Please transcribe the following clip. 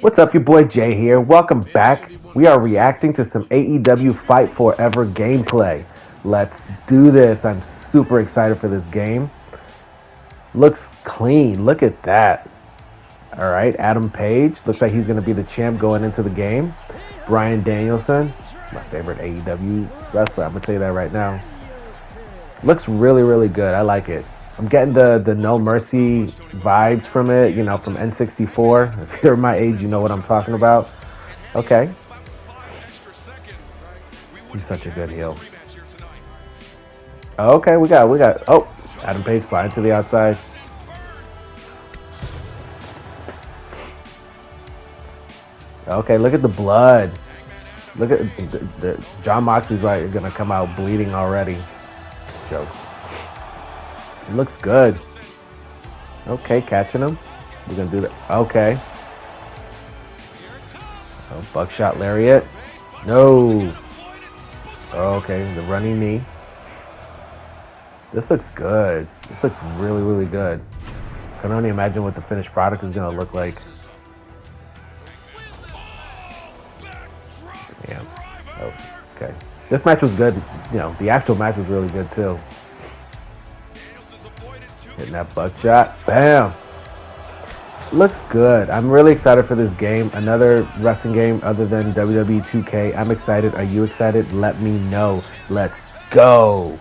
What's up, your boy Jay here. Welcome back. We are reacting to some AEW Fight Forever gameplay. Let's do this. I'm super excited for this game. Looks clean. Look at that. All right, Adam Page. Looks like he's going to be the champ going into the game. Brian Danielson, my favorite AEW wrestler. I'm going to tell you that right now. Looks really, really good. I like it. I'm getting the No Mercy vibes from it, you know, from N64. If you're my age, you know what I'm talking about. Okay. He's such a good heel. Okay, we got, oh, Adam Page flying to the outside. Okay, look at the blood. Look at, John Moxley's like gonna come out bleeding already. Joke. It looks good. Okay, catching him. We're gonna do that. Okay. Oh, buckshot lariat. No. Okay, the running knee. This looks good. This looks really, really good. I can only imagine what the finished product is gonna look like. Yeah. Oh, okay. This match was good. You know, the actual match was really good too. Hitting that buckshot. Bam! Looks good. I'm really excited for this game. Another wrestling game other than WWE 2K. I'm excited. Are you excited? Let me know. Let's go!